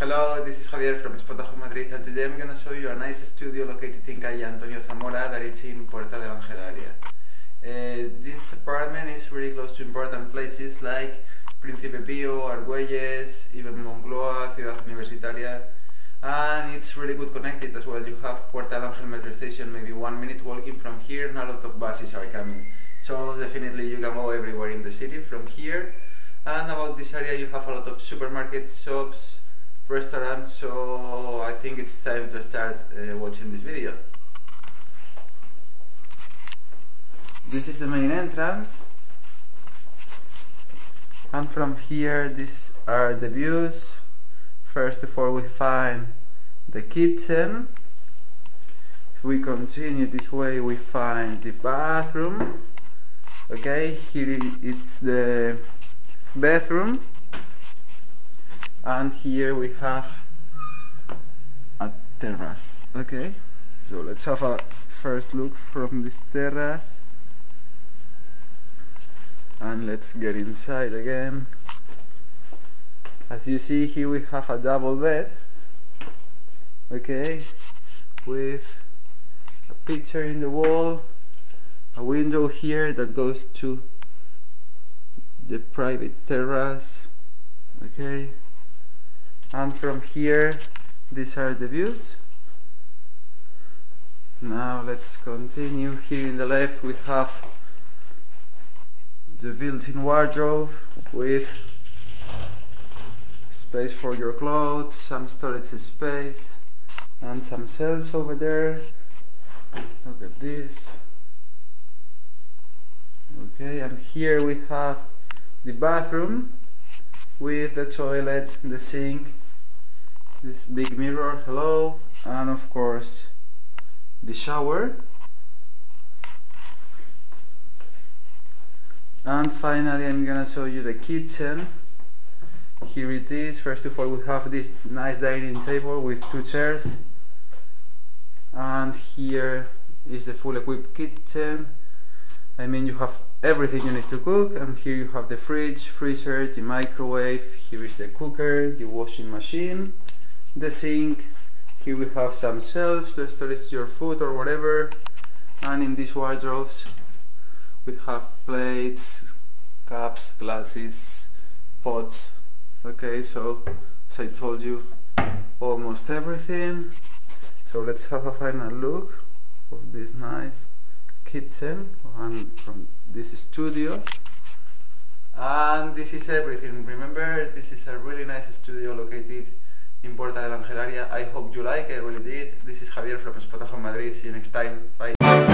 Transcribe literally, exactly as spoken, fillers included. Hello, this is Javier from Spotahome, Madrid, and today I'm going to show you a nice studio located in Calle Antonio Zamora that is in Puerta del Ángel area. Uh, this apartment is really close to important places like Príncipe Pío, Argüelles, even Moncloa, Ciudad Universitaria, and it's really good connected as well. You have Puerta del Ángel Metro Station, maybe one minute walking from here, and a lot of buses are coming. So definitely you can go everywhere in the city from here. And about this area you have a lot of supermarkets, shops, restaurants, so I think it's time to start uh, watching this video. This is the main entrance, and from here these are the views. First of all we find the kitchen. If we continue this way we find the bathroom. Okay, here it's the bathroom, and here we have a terrace. Okay, so let's have a first look from this terrace and let's get inside again. As you see, here we have a double bed, okay, with a picture in the wall, a window here that goes to the private terrace, okay, and from here these are the views. Now let's continue. Here in the left we have the built-in wardrobe with space for your clothes, some storage space, and some shelves over there. Look at this. Okay, and here we have the bathroom with the toilet, the sink, this big mirror, hello, and of course the shower. And finally I'm gonna show you the kitchen. Here it is. First of all we have this nice dining table with two chairs, and here is the full equipped kitchen. I mean, you have everything you need to cook, and here you have the fridge, freezer, the microwave, here is the cooker, the washing machine, the sink, here we have some shelves to storage your food or whatever, and in these wardrobes we have plates, cups, glasses, pots. Okay, so as I told you, almost everything. So let's have a final look of this nice kitchen and from this studio. And this is everything. Remember, this is a really nice studio located in Puerta del Ángel area. I hope you like. I really did. This is Javier from Spotahome Madrid. See you next time. Bye.